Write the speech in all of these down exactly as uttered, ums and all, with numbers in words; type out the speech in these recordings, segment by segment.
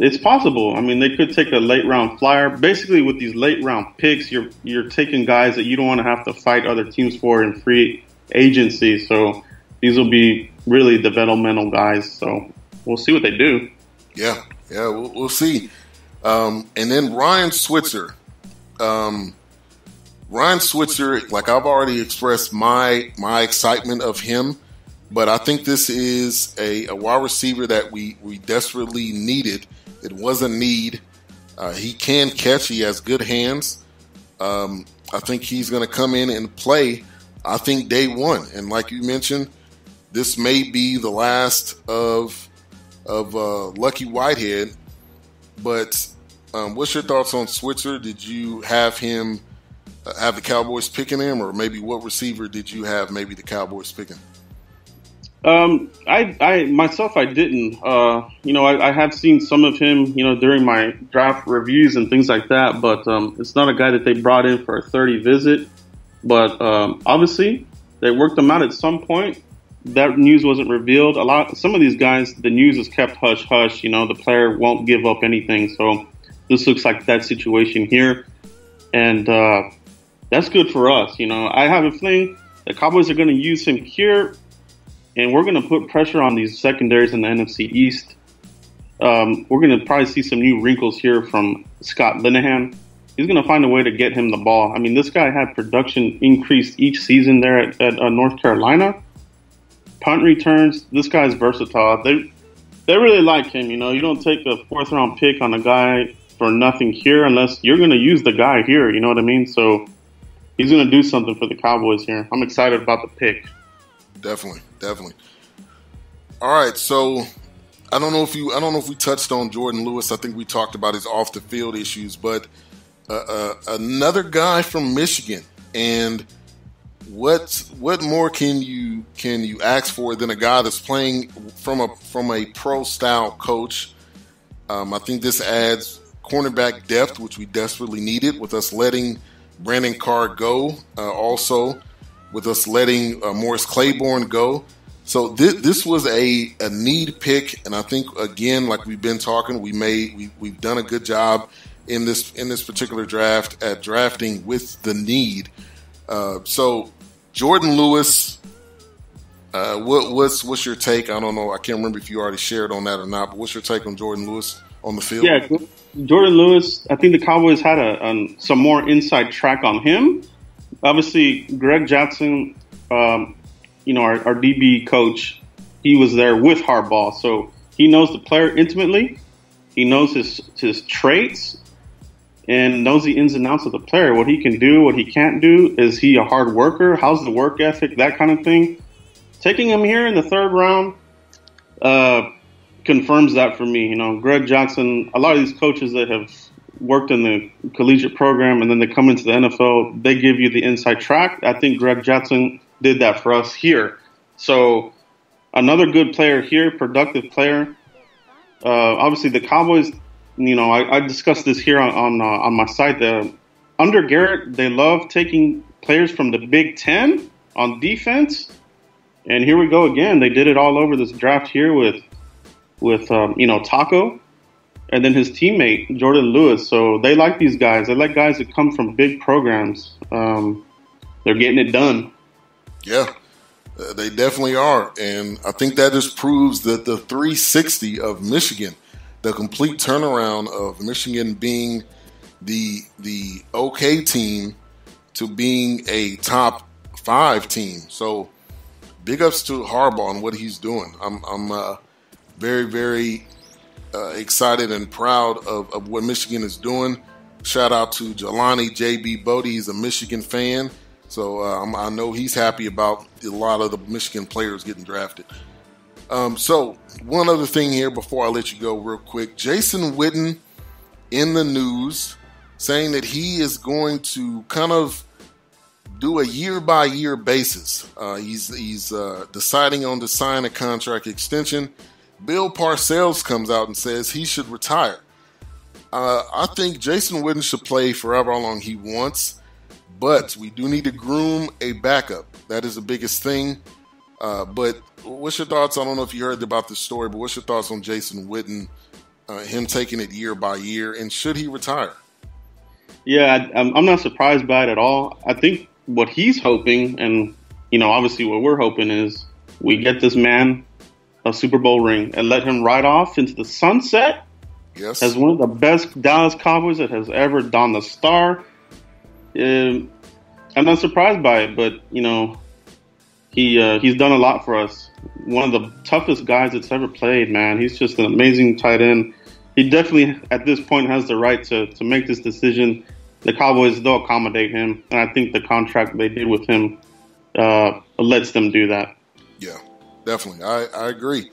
it's possible. I mean, they could take a late round flyer. Basically, with these late round picks, you're you're taking guys that you don't want to have to fight other teams for in free agency. So these will be really developmental guys. So we'll see what they do. Yeah, yeah, we'll, we'll see. Um, and then Ryan Switzer. Um, Ryan Switzer, like I've already expressed my my excitement of him, but I think this is a, a wide receiver that we, we desperately needed. It was a need. Uh, he can catch. He has good hands. Um, I think he's going to come in and play, I think, day one. And like you mentioned, this may be the last of, of uh, Lucky Whitehead. But um, what's your thoughts on Switzer? Did you have him uh, have the Cowboys picking him, or maybe what receiver did you have maybe the Cowboys picking? Um, I, I, myself, I didn't, uh, you know, I, I have seen some of him, you know, during my draft reviews and things like that, but, um, it's not a guy that they brought in for a thirty visit, but, um, obviously they worked him out at some point. That news wasn't revealed. A lot, some of these guys, the news is kept hush hush, you know, the player won't give up anything. So this looks like that situation here. And, uh, that's good for us. You know, I have a feeling the Cowboys are going to use him here. And we're going to put pressure on these secondaries in the N F C East. Um, we're going to probably see some new wrinkles here from Scott Linehan. He's going to find a way to get him the ball. I mean, this guy had production increased each season there at, at uh, North Carolina. Punt returns. This guy's versatile. They they really like him. You know, you don't take a fourth round pick on a guy for nothing here unless you're going to use the guy here. You know what I mean? So he's going to do something for the Cowboys here. I'm excited about the pick. Definitely, definitely. All right, so I don't know if you, I don't know if we touched on Jordan Lewis. I think we talked about his off the field issues, but uh, uh, another guy from Michigan. And what what more can you can you ask for than a guy that's playing from a from a pro style coach? Um, I think this adds cornerback depth, which we desperately needed, with us letting Brandon Carr go. Uh, also. With us letting uh, Morris Claiborne go. So this, this was a, a need pick. And I think, again, like we've been talking, we may, we, we've done a good job in this, in this particular draft at drafting with the need. Uh, so Jordan Lewis, uh, what, what's, what's your take? I don't know. I can't remember if you already shared on that or not, but what's your take on Jordan Lewis on the field? Yeah, Jordan Lewis, I think the Cowboys had a, um, some more inside track on him. Obviously, Greg Jackson, um, you know, our, our D B coach, he was there with Harbaugh. So he knows the player intimately. He knows his his traits and knows the ins and outs of the player, what he can do, what he can't do. Is he a hard worker? How's the work ethic? That kind of thing. Taking him here in the third round uh, confirms that for me. You know, Greg Jackson, a lot of these coaches that have worked in the collegiate program and then they come into the N F L, they give you the inside track. I think Greg Jackson did that for us here. So another good player here, productive player. Uh, obviously the Cowboys, you know, I, I discussed this here on on, uh, on my site. The, under Garrett, they love taking players from the Big Ten on defense. And here we go again. They did it all over this draft here with, with um, you know, Taco. And then his teammate, Jordan Lewis. So they like these guys. They like guys that come from big programs. Um, they're getting it done. Yeah, uh, they definitely are. And I think that just proves that the three sixty of Michigan, the complete turnaround of Michigan being the, the okay team to being a top five team. So big ups to Harbaugh and what he's doing. I'm, I'm uh, very, very Uh, excited and proud of, of what Michigan is doing. Shout out to Jelani J B Bodie. He's a Michigan fan. So um, I know he's happy about a lot of the Michigan players getting drafted. Um, so one other thing here before I let you go real quick. Jason Witten in the news saying that he is going to kind of do a year-by-year basis. Uh, he's he's uh, deciding on to sign a contract extension. Bill Parcells comes out and says he should retire. Uh, I think Jason Witten should play forever, how long he wants, but we do need to groom a backup. That is the biggest thing. Uh, but what's your thoughts? I don't know if you heard about this story, but what's your thoughts on Jason Witten uh, him taking it year by year, and should he retire? Yeah, I, I'm not surprised by it at all. I think what he's hoping, and, you know, obviously what we're hoping is we get this man a Super Bowl ring and let him ride off into the sunset. Yes. As one of the best Dallas Cowboys that has ever donned the star. Um, I'm not surprised by it, but, you know, he uh, he's done a lot for us. One of the toughest guys that's ever played, man. He's just an amazing tight end. He definitely, at this point, has the right to, to make this decision. The Cowboys, they'll accommodate him, and I think the contract they did with him uh, lets them do that. Yeah, definitely. I, I agree.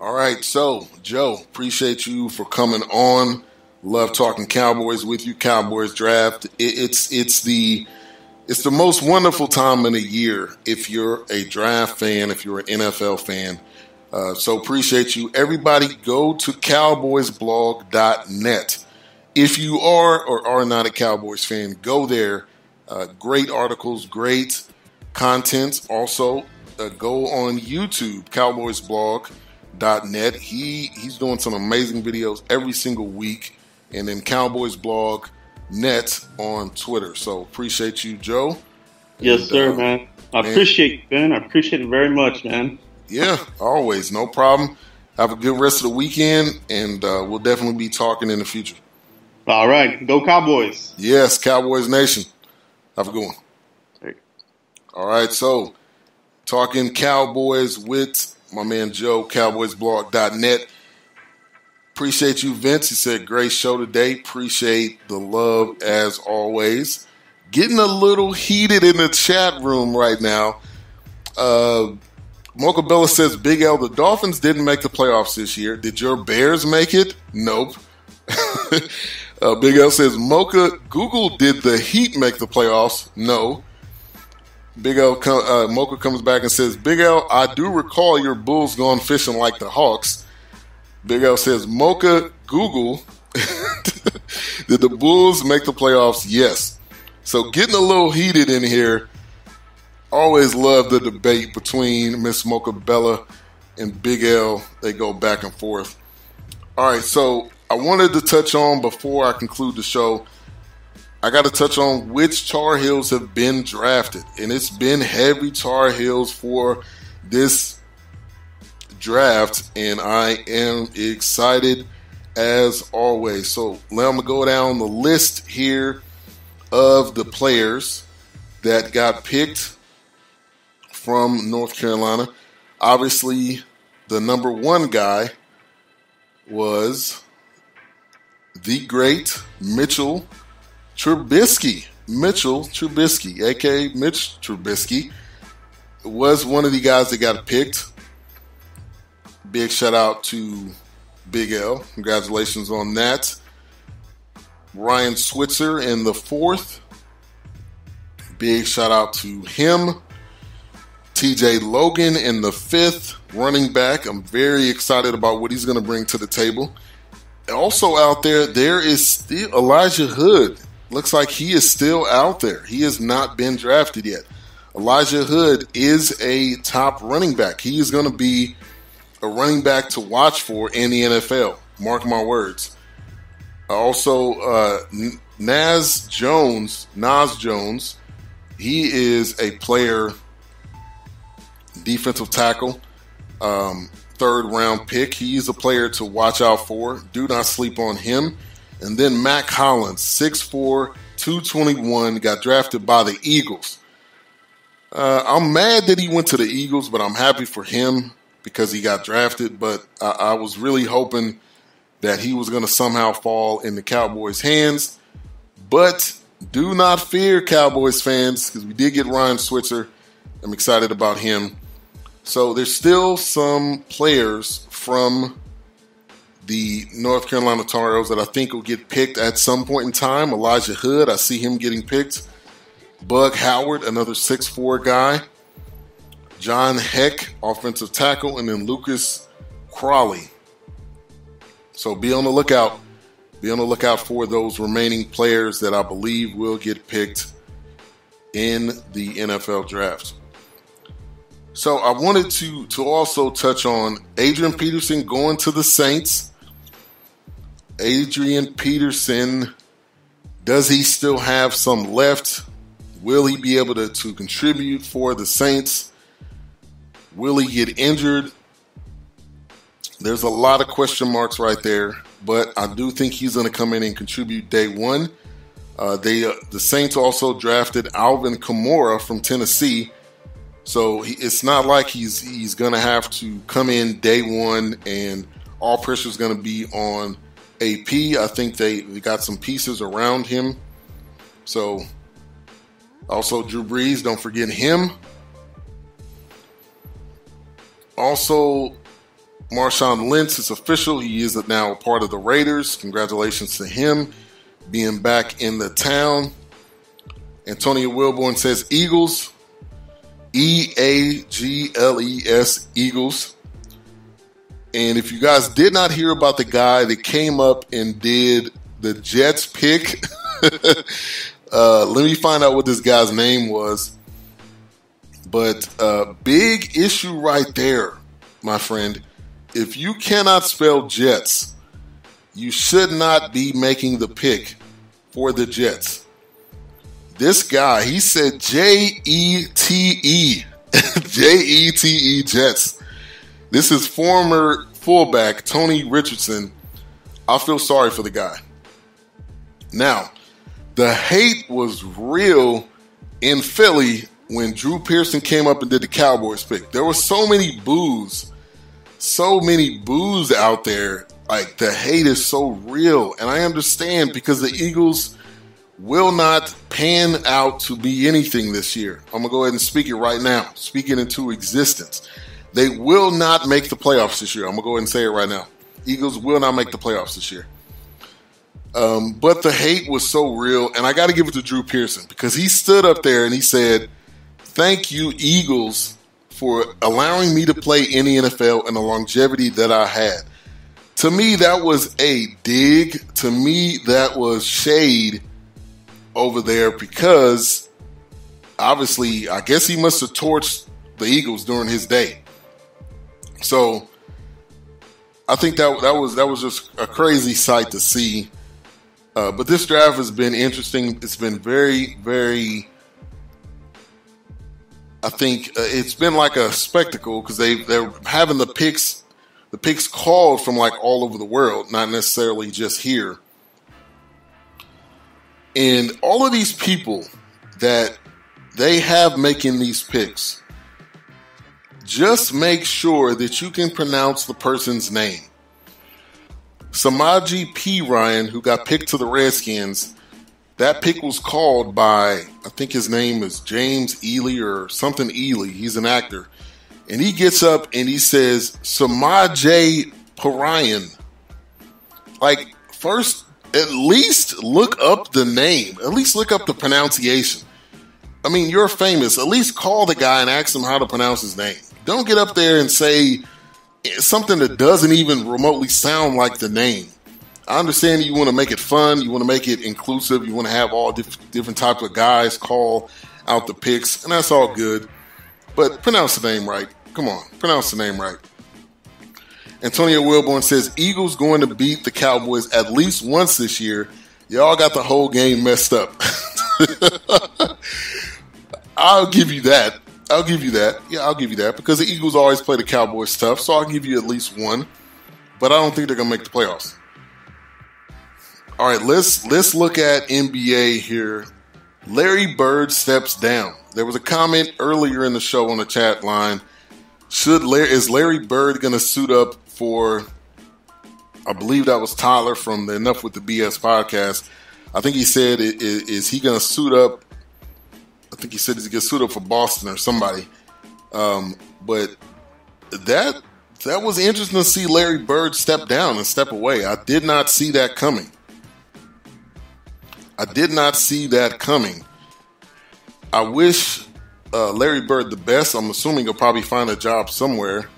All right, so, Joe, appreciate you for coming on. Love talking Cowboys with you, Cowboys Draft. It, it's it's the it's the most wonderful time in the year if you're a draft fan, if you're an N F L fan. Uh, so appreciate you. Everybody go to cowboys blog dot net. If you are or are not a Cowboys fan, go there. Uh, great articles, great content. Also, uh, go on YouTube, cowboys blog dot net. He he's doing some amazing videos every single week, and then cowboys blog dot net on Twitter. So appreciate you, Joe. Yes, and, sir, uh, man. I man. appreciate you, Ben. I appreciate it very much, man. Yeah, always. No problem. Have a good rest of the weekend, and uh, we'll definitely be talking in the future. All right. Go Cowboys. Yes, Cowboys Nation. Have a good one. Hey. All right, so talking Cowboys with my man Joe, cowboys blog dot net. Appreciate you, Vince. He said, great show today. Appreciate the love as always. Getting a little heated in the chat room right now. Uh, Mocha Bella says, Big L, the Dolphins didn't make the playoffs this year. Did your Bears make it? Nope. uh, Big L says, Mocha, Google, did the Heat make the playoffs? No. Big L, uh, Mocha comes back and says, Big L, I do recall your Bulls gone fishing like the Hawks. Big L says, Mocha, Google, did the Bulls make the playoffs? Yes. So getting a little heated in here. Always love the debate between Miss Mocha Bella and Big L. They go back and forth. All right, so I wanted to touch on, before I conclude the show, I got to touch on which Tar Heels have been drafted. And it's been heavy Tar Heels for this draft, and I am excited as always. So let me go down the list here of the players that got picked from North Carolina. Obviously, the number one guy was the great Mitchell Trubisky. Mitchell Trubisky, a k a. Mitch Trubisky, was one of the guys that got picked. Big shout out to Big L. Congratulations on that. Ryan Switzer in the fourth. Big shout out to him. T J Logan in the fifth, running back. I'm very excited about what he's going to bring to the table. Also out there, there is still Elijah Hood. Looks like he is still out there. He has not been drafted yet. Elijah Hood is a top running back. He is going to be a running back to watch for in the N F L. Mark my words. Also, uh, Naz Jones, Naz Jones, he is a player, defensive tackle, um, third round pick. He is a player to watch out for. Do not sleep on him. And then Mack Hollins, six four, two twenty-one, got drafted by the Eagles. Uh, I'm mad that he went to the Eagles, but I'm happy for him because he got drafted. But I, I was really hoping that he was going to somehow fall in the Cowboys' hands. But do not fear, Cowboys fans, because we did get Ryan Switzer. I'm excited about him. So there's still some players from the North Carolina Tar Heels that I think will get picked at some point in time. Elijah Hood, I see him getting picked. Bug Howard, another six four guy. John Heck, offensive tackle. And then Lucas Crawley. So be on the lookout. Be on the lookout for those remaining players that I believe will get picked in the N F L draft. So I wanted to, to also touch on Adrian Peterson going to the Saints. Adrian Peterson, does he still have some left? Will he be able to, to contribute for the Saints? Will he get injured? There's a lot of question marks right there, but I do think he's going to come in and contribute day one. Uh, they uh, the Saints also drafted Alvin Kamara from Tennessee, so he, it's not like he's he's going to have to come in day one and all pressure is going to be on A P. I think they, they got some pieces around him. So also Drew Brees, don't forget him. Also, Marshawn Lynch is official. He is now a part of the Raiders. Congratulations to him being back in the town. Antonio Wilborn says Eagles. E A G L E S, Eagles. And if you guys did not hear about the guy that came up and did the Jets pick, uh, let me find out what this guy's name was. But uh, big issue right there, my friend. If you cannot spell Jets, you should not be making the pick for the Jets. This guy, he said J E T E, J E T E, Jets. This is former fullback Tony Richardson. I feel sorry for the guy. Now, the hate was real in Philly when Drew Pearson came up and did the Cowboys pick. There were so many boos, so many boos out there. Like, the hate is so real, and I understand, because the Eagles will not pan out to be anything this year. I'm going to go ahead and speak it right now, speak it into existence. They will not make the playoffs this year. I'm going to go ahead and say it right now. Eagles will not make the playoffs this year. Um, but the hate was so real, and I got to give it to Drew Pearson, because he stood up there and he said, thank you, Eagles, for allowing me to play in the N F L and the longevity that I had. To me, that was a dig. To me, that was shade over there, because obviously, I guess he must have torched the Eagles during his day. So I think that that was that was just a crazy sight to see. Uh, but this draft has been interesting. It's been very, very. I think uh, it's been like a spectacle, because they they're having the picks, the picks called from like all over the world, not necessarily just here. And all of these people that they have making these picks, just make sure that you can pronounce the person's name. Samaji P. Ryan, who got picked to the Redskins, that pick was called by, I think his name is James Ealy or something Ealy. He's an actor. And he gets up and he says, Samaji P. Ryan. Like, first, at least look up the name. At least look up the pronunciation. I mean, you're famous. At least call the guy and ask him how to pronounce his name. Don't get up there and say something that doesn't even remotely sound like the name. I understand you want to make it fun. You want to make it inclusive. You want to have all diff- different types of guys call out the picks, and that's all good. But pronounce the name right. Come on, pronounce the name right. Antonio Wilborn says, Eagles going to beat the Cowboys at least once this year. Y'all got the whole game messed up. I'll give you that. I'll give you that. Yeah, I'll give you that, because the Eagles always play the Cowboys tough, so I'll give you at least one. But I don't think they're going to make the playoffs. All right, let's let's look at N B A here. Larry Bird steps down. There was a comment earlier in the show on the chat line. Should Larry, is Larry Bird going to suit up for, I believe that was Tyler from the Enough with the B S podcast. I think he said, is, is he going to suit up? I think he said he's going to suit up for Boston or somebody. Um, but that that was interesting to see Larry Bird step down and step away. I did not see that coming. I did not see that coming. I wish uh, Larry Bird the best. I'm assuming he'll probably find a job somewhere,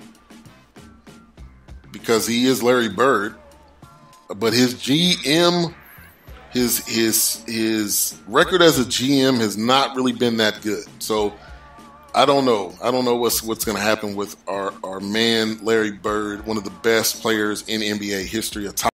because he is Larry Bird. But his G M... His his his record as a G M has not really been that good. So I don't know. I don't know what's what's going to happen with our, our man Larry Bird, one of the best players in N B A history, a top